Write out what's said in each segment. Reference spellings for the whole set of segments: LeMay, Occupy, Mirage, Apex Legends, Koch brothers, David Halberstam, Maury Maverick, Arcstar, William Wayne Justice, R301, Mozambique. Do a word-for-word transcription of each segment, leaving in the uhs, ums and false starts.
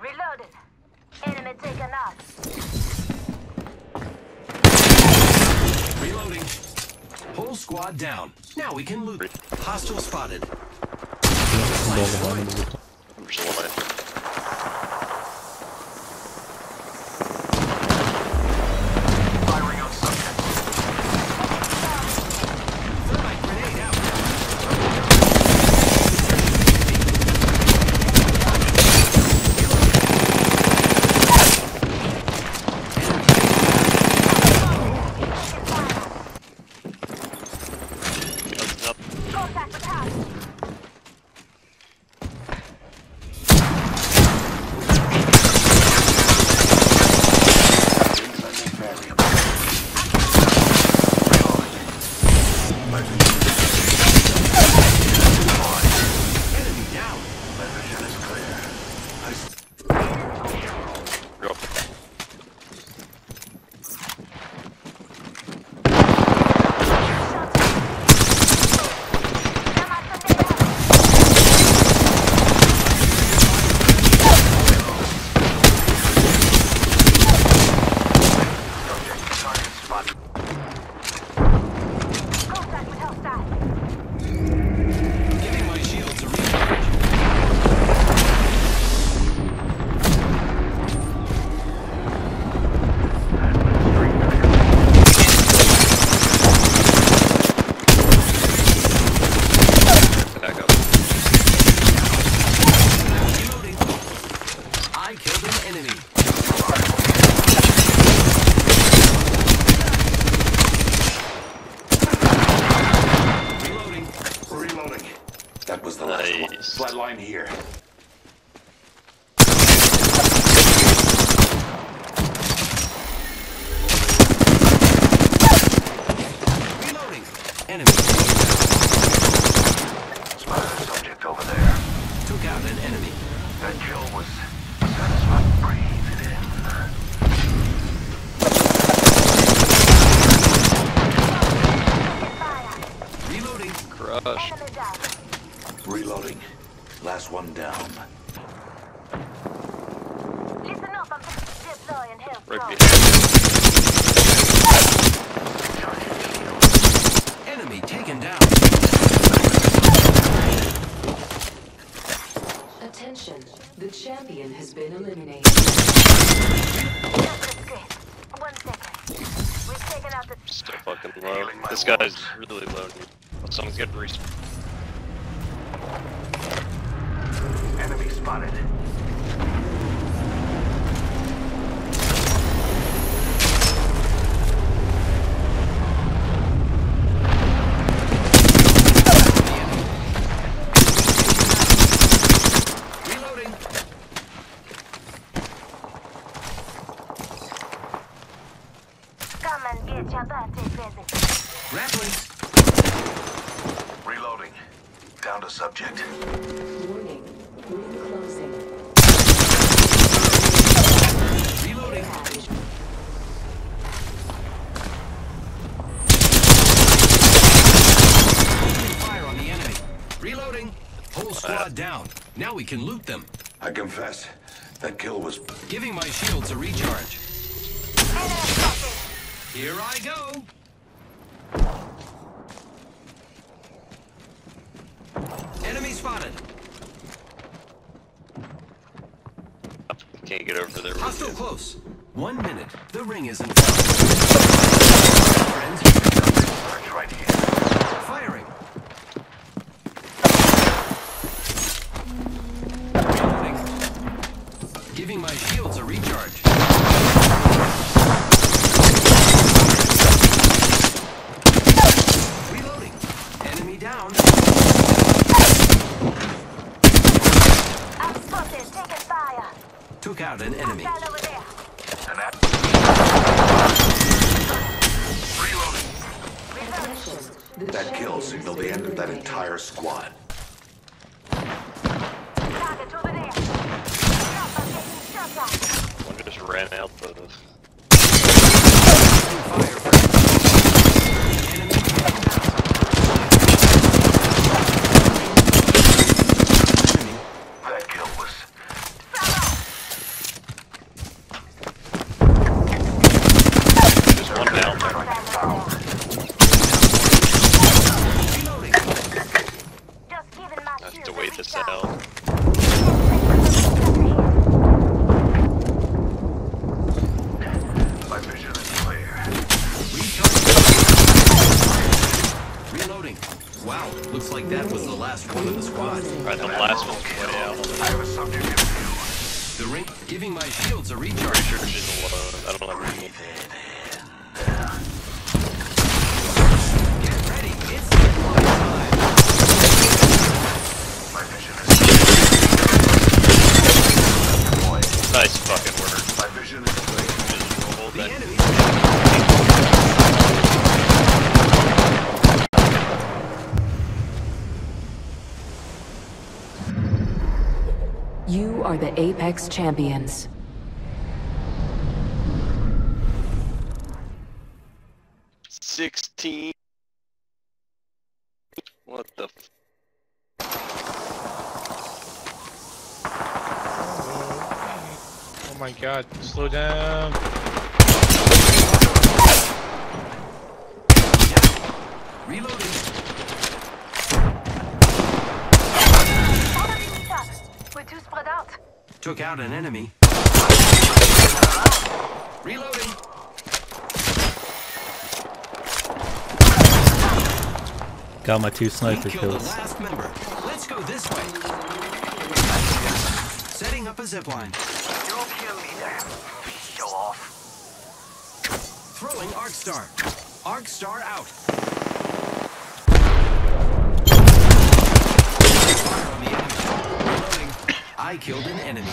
Reloaded. Enemy taken out. Reloading. Whole squad down. Now we can loot. Hostile spotted. Flatline here. Reloading. Enemy. Spotted a subject over there. Took out an enemy. That kill was satisfied. Breathe it in. Reloading. Crush. Reloading. Last one down. Listen up, I'm deploying help. Right. Enemy taken down. Attention, the champion has been eliminated. One second. We've taken out the. Still fucking low. This guy's really low, dude. Someone's getting respawned. Enemy spotted. Reloading. Come and get your birthday present. Grappling. Reloading. Down to subject. Warning. Closing. Reloading. Fire on the enemy. Reloading. Whole squad down. Now we can loot them. I confess, that kill was giving my shields a recharge. Here I go. Enemy spotted. Can't get over there. Hostile close. One minute. The ring is in front. Friends, search right here. Firing. Reloading. Giving my shields a recharge. Reloading. Enemy down. I'm spotted. Taking fire. Took out an enemy. Over there. And that reloading. That kill signaled the end of that entire squad. Target over there. Shot I just ran out of this. That kill was I have a subject in view. The ring giving my shields a recharge. I don't know anything. Get ready, it's supply time. My vision is nice fucking work. My vision is clear. The enemy. You are the Apex champions. Sixteen. What the f. Oh my god, slow down. Reloading. Too spread out. Took out an enemy. Reloading. Got my two sniper kills. The last member. Let's go this way. Setting up a zipline. Don't kill me there. Show off. Throwing Arcstar. Arcstar out. I killed an enemy.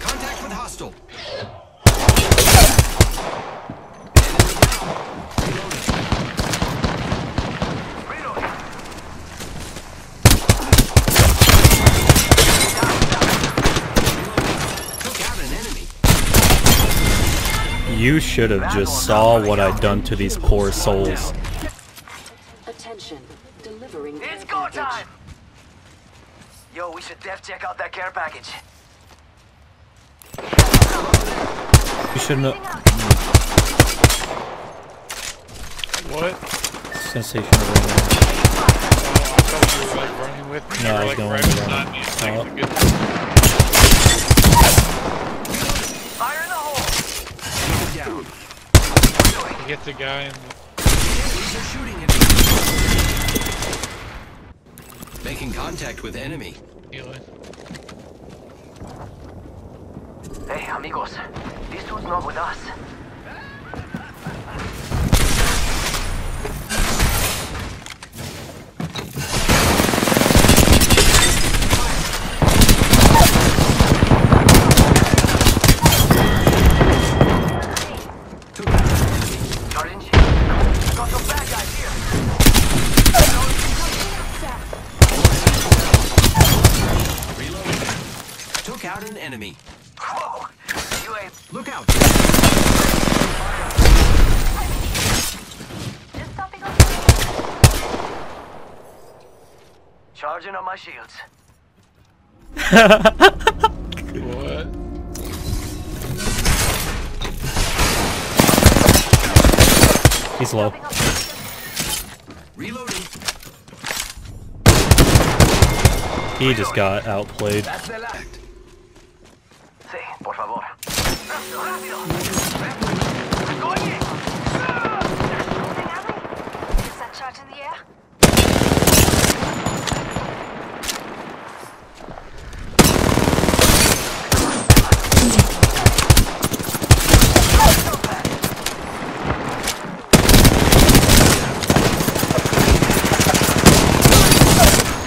Contact with hostile. Enemy down. You should have just saw what I've done to these poor souls. Time. Yo, we should def check out that care package. You shouldn't have. What? Sensational. No, I was going right with me. Fire in the hole. Down. Get the guy in. These are shooting at me. Making contact with enemy. Hey, amigos. This dude's not with us. Enemy. Whoa. You ain't. Look out! Charging on my shields. What? He's low. Reloading. He just got outplayed. That's the last. Por favor. Rápido. Is that charge in the air?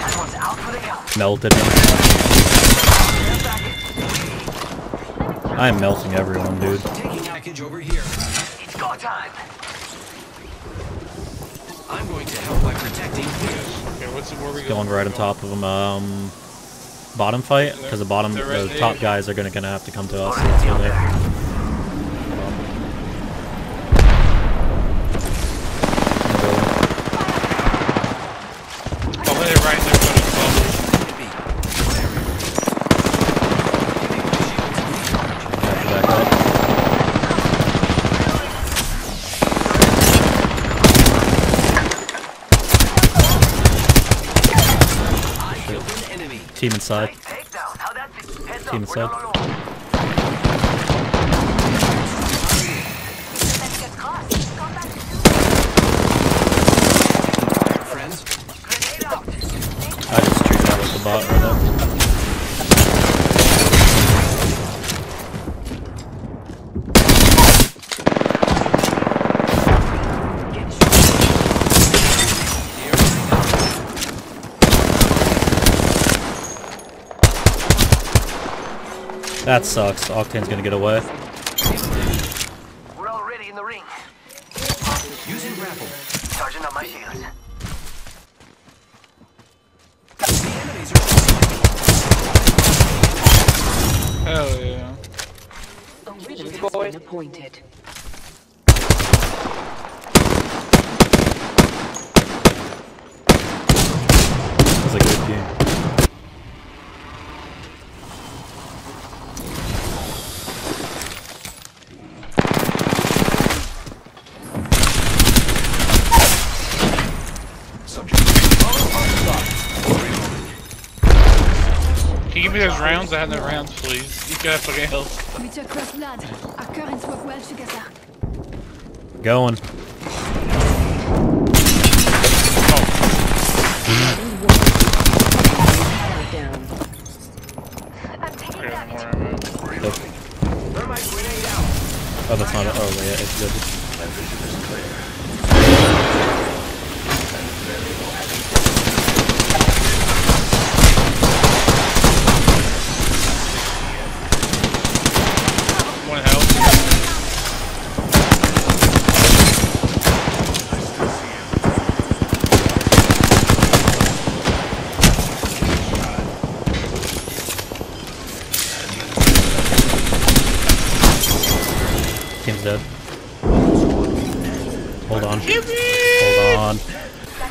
That one's out for the count. Melted. I am melting everyone, dude. Taking package over here. It's go time. I'm going to help by protecting you. Okay, what's the war we got? Going right on top of them. Um, bottom fight because the bottom, the top guys are gonna gonna have to come to us. Let's go there. Team inside. Team inside. Friends. Grenade out. bot right now. That sucks. Octane's gonna get away. We're already in the ring. Using grapple. Charging up my shields. Hell yeah. Original boy appointed. That was a good game. Can you give me those rounds? I had no rounds, please. You got fucking health. Going. Oh, oh that's not it. Oh, yeah, it's good. My vision is clear. Tim's dead. Hold on. Give me! Hold on. Bitch.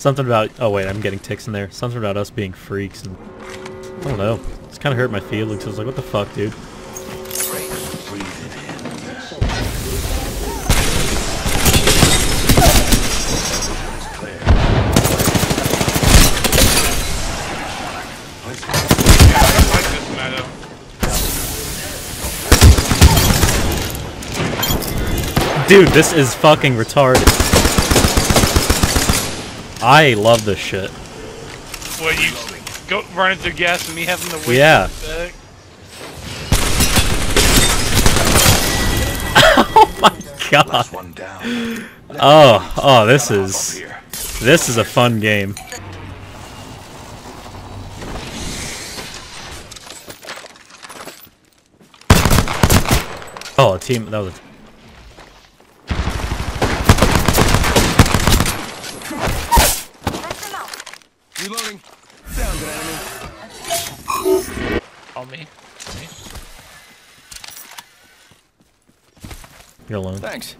Something about... Oh wait, I'm getting ticks in there. Something about us being freaks and... I don't know. It's kind of hurt my feelings. I was like, what the fuck, dude? Dude, this is fucking retarded. I love this shit. Well, you go running through gas and me having to wait. Yeah. Oh my god. Oh, oh, this is this is a fun game. Oh, a team. That was. A Reloading. Down, enemy. On me. me. You're alone. Thanks.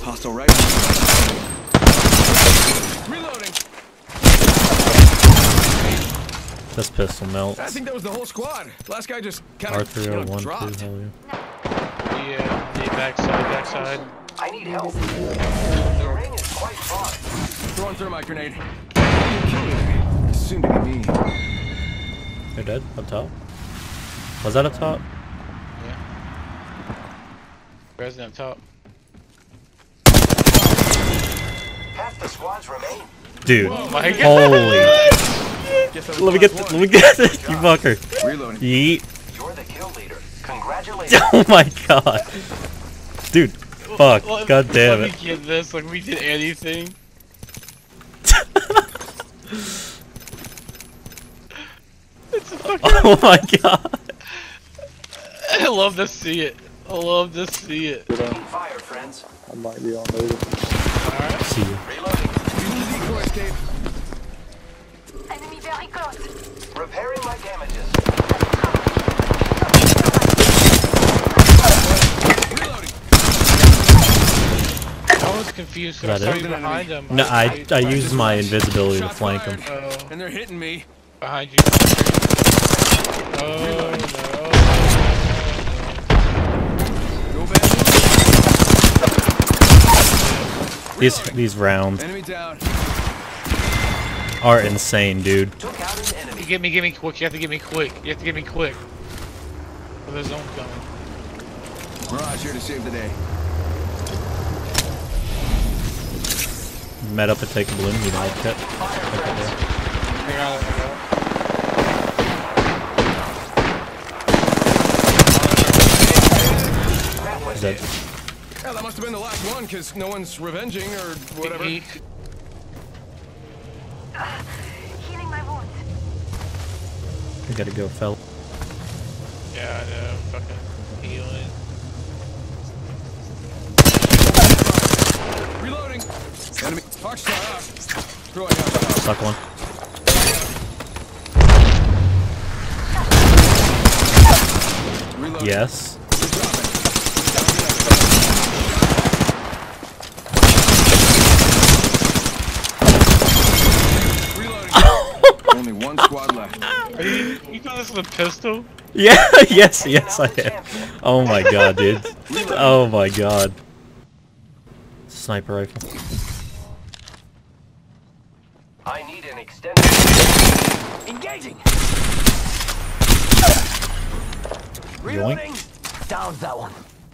Hostile right. Reloading. This pistol melts. I think that was the whole squad. Last guy just kind of R three oh one. Two, yeah. yeah, backside, backside. I need help. The ring is quite far. Throwing through my grenade. Soon to be me. They're dead up top. Was that up top? Yeah. Resident up top. Half the squads remain. Dude, oh my God. Holy! Let me get, th let me get this, you fucker. Reloading. Yeet. You're the kill leader. Congratulations. Oh my God, dude. Fuck, let, god damn let it. Me get this, like we did anything. It's a fucking oh my god. I love to see it. I love to see it. Fire, friends. I might be on later. Alright. See you. Reloading. Decoy escape. Enemy very close. Repairing my damages. I was confused. I saw you behind them. No, I I used my invisibility to flank them. And they're hitting me behind you. Oh no. These these rounds. Enemy down. are insane, dude. You get me, get me quick. You have to get me quick. You have to get me quick. Well, there's no one coming. Mirage here to save the day. Met up and take a balloon. You know, I'd cut. Hang on, hang on. Dead. Yeah, that must have been the last one, because no one's revenging or whatever. He, he... Uh, healing my wounds. I gotta go, fell. Yeah, I know. Fucking healing. Reloading. Enemy. Arcstar up. Throwing out. Suck one. Reloading. Yes. Only one squad left. Are you, you got this with a pistol? Yeah, yes, yes I am. Oh my god, dude. Oh my god. Sniper rifle. I need an extended engaging. Reloading. Downs that one.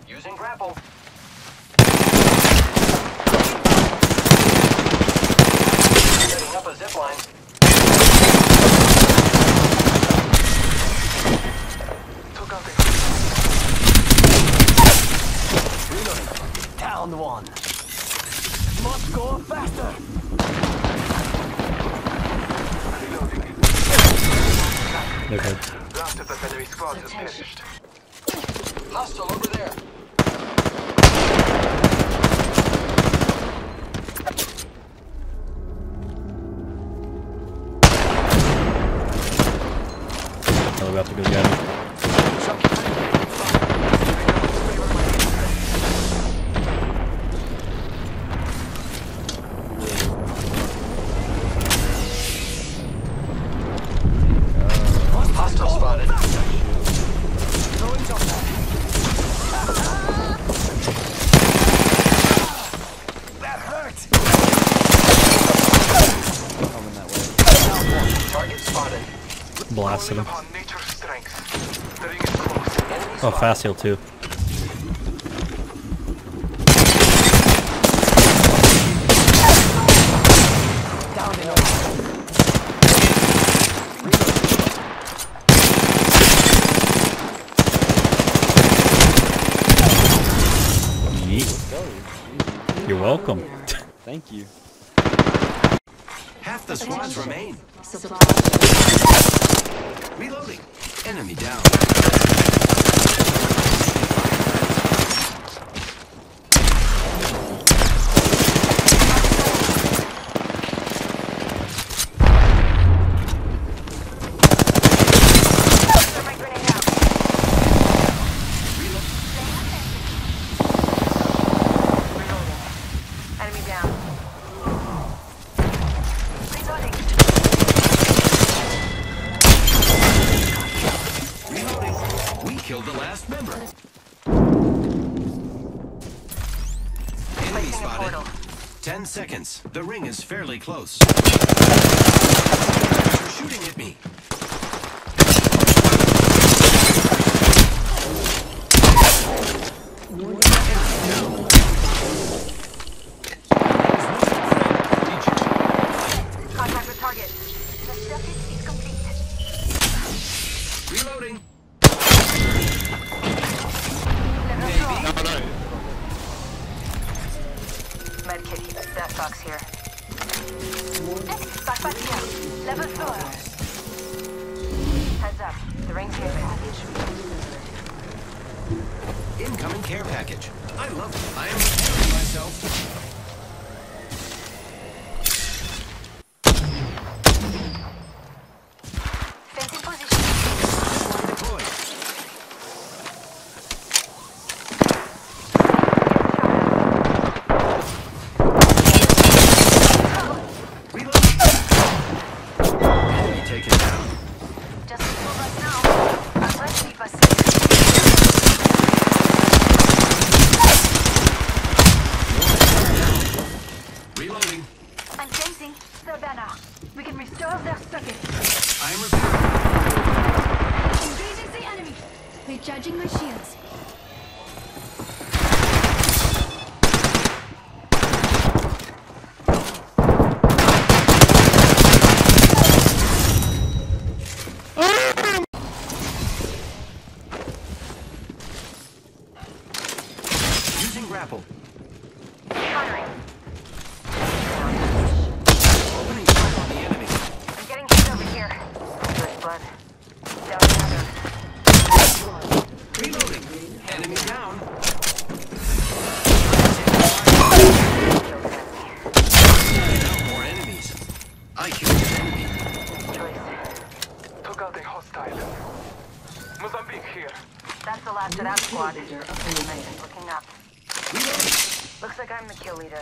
Using grapple. Setting up a zip line. Down one. Must go faster. Okay. Last of the enemy squad has perished. Hostile over there. Oh, we have to go get him. Blasted him. Oh, fast heal too. Yeet. You're welcome. Thank you. Half the squads remain. Reloading. Enemy down. Seconds. The ring is fairly close. You're shooting at me. Contact with target. The circuit is complete. Reloading. Maybe. No, no. Medkit, that box here. Back, back here. Level four. Heads up. The ring's care package. Incoming care package. I love it. I am preparing myself. Fencing position. Deployed. Charlie, Savannah. We can restore their circuit. I'm repairing. Engaging the enemy. Recharging my shields. Grapple. Countering. Opening fire on the enemy. I'm getting hit over here. First blood. Down another. Reloading. Enemy down. Out more enemies. I killed an enemy. Choice. Took out a hostile. Mozambique here. That's the last of that squad. Looking up. Looks like I'm the kill leader.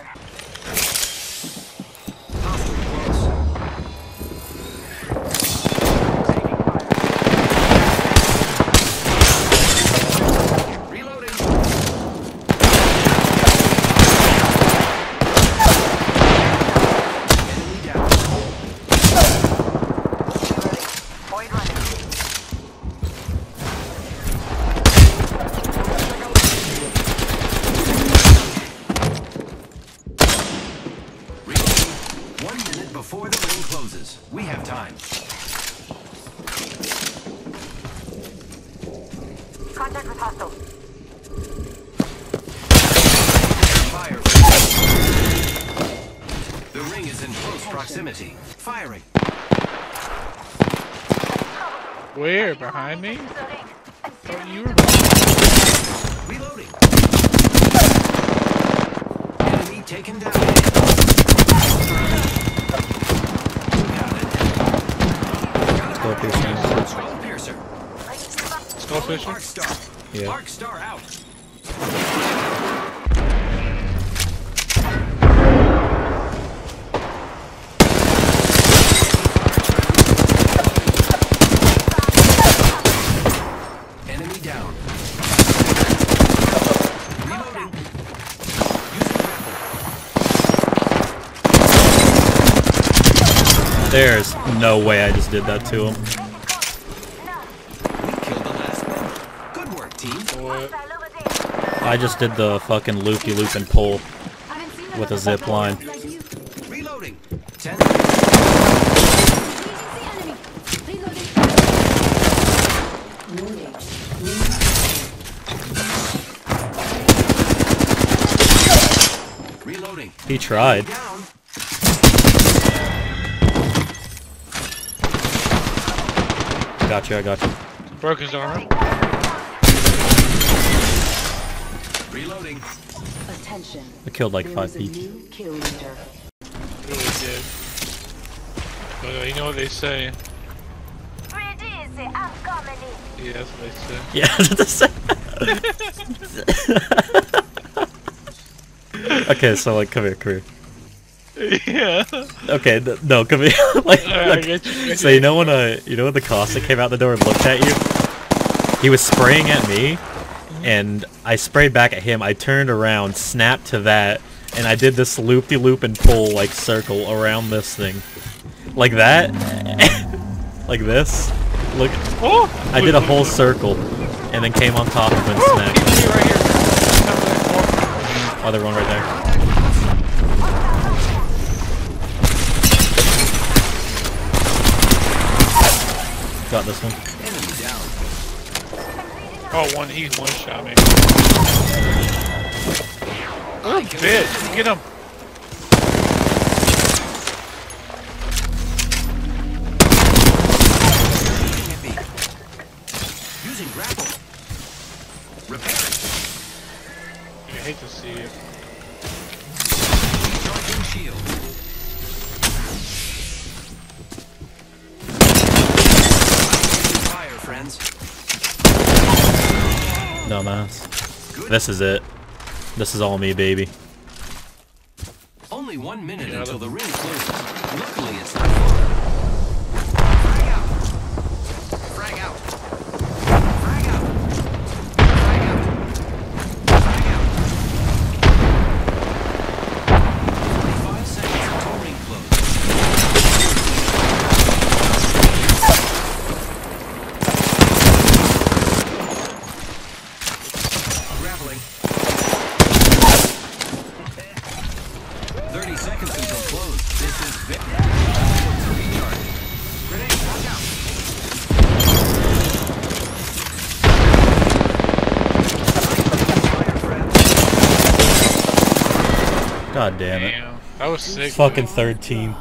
Before the ring closes, we have time. Contact with hostile. Fire. The ring is in close proximity. Firing. Where? Behind me? Thought you were behind me. Reloading. Enemy taken down. Skull piercer. Skull piercer. Skull piercer? Arcstar. Yeah. Arcstar out. Enemy down. Reloading. Using rifle. There's no way I just did that to him. We killed the last member. Good work, team. What? I just did the fucking loop-de-loop and pull with a zip line. Reloading. Ten. Reloading. He tried. I got you, I got you. Broke his arm. Reloading. Attention. I killed like five people. Really did. But you know what they say. Yeah, that's what they say. Yeah, that's what they say. Okay, so like, come here, come here. Yeah. Okay, th no, come here. Like, right, like, you. So you know when uh, you know when the Cossack came out the door and looked at you? He was spraying at me, and I sprayed back at him. I turned around, snapped to that, and I did this loop-de-loop and pull like circle around this thing, like that, like this. Look, oh, I did a whole circle, and then came on top of him and snapped. Oh, there's one right there. Got this one. Enemy down. Oh, one, he one shot me. Oh, bitch, get him. Using grapple. Repairing. I hate to see it. Recharging shield. Dumbass. This is it. This is all me, baby. Only one minute yeah, until the ring closes. Luckily, it's not far. Frag out. Frag out. Frag out. Frag out. Frag out. forty-five seconds until ring closes. God damn it. Damn. That was sick. Fucking third team.